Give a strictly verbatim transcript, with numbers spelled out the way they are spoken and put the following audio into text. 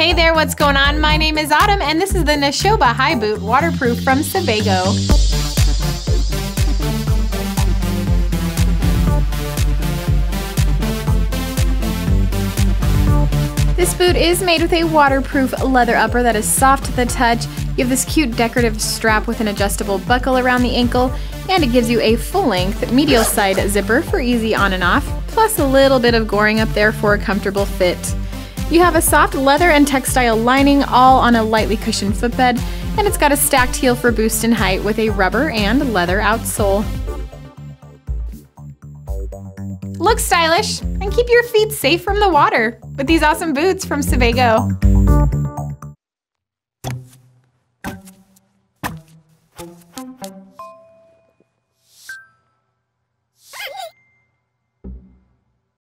Hey there, what's going on? My name is Autumn and this is the Neshoba High Boot Waterproof from Sebago. This boot is made with a waterproof leather upper that is soft to the touch. You have this cute decorative strap with an adjustable buckle around the ankle, and it gives you a full-length medial side zipper for easy on and off, plus a little bit of goring up there for a comfortable fit. You have a soft leather and textile lining all on a lightly cushioned footbed, and it's got a stacked heel for boost in height with a rubber and leather outsole. Look stylish and keep your feet safe from the water with these awesome boots from Sebago.